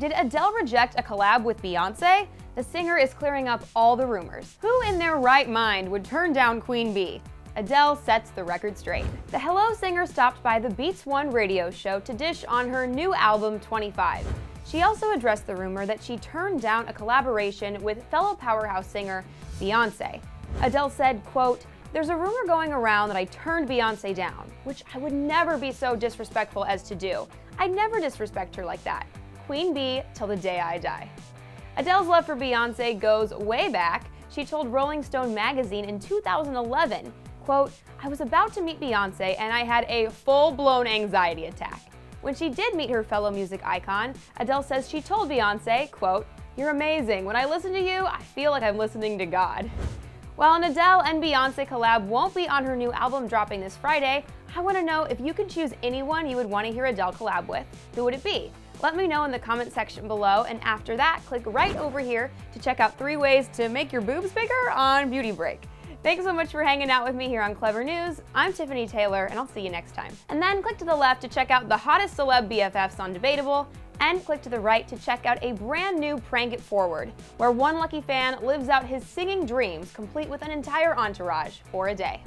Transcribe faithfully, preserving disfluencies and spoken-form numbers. Did Adele reject a collab with Beyoncé? The singer is clearing up all the rumors. Who in their right mind would turn down Queen B? Adele sets the record straight. The Hello singer stopped by the Beats one radio show to dish on her new album, twenty-five. She also addressed the rumor that she turned down a collaboration with fellow powerhouse singer Beyoncé. Adele said, quote, "There's a rumor going around that I turned Beyoncé down, which I would never be so disrespectful as to do. I'd never disrespect her like that. Queen B till the day I die." Adele's love for Beyoncé goes way back. She told Rolling Stone magazine in two thousand eleven, quote, "I was about to meet Beyoncé and I had a full-blown anxiety attack." When she did meet her fellow music icon, Adele says she told Beyoncé, quote, "You're amazing. When I listen to you, I feel like I'm listening to God." While an Adele and Beyoncé collab won't be on her new album dropping this Friday, I want to know if you could choose anyone you would want to hear Adele collab with. Who would it be? Let me know in the comment section below, and after that, click right over here to check out three ways to make your boobs bigger on Beauty Break. Thanks so much for hanging out with me here on Clevver News. I'm Tiffany Taylor, and I'll see you next time. And then click to the left to check out the hottest celeb B F Fs on Debatable, and click to the right to check out a brand new Prank It Forward, where one lucky fan lives out his singing dreams, complete with an entire entourage for a day.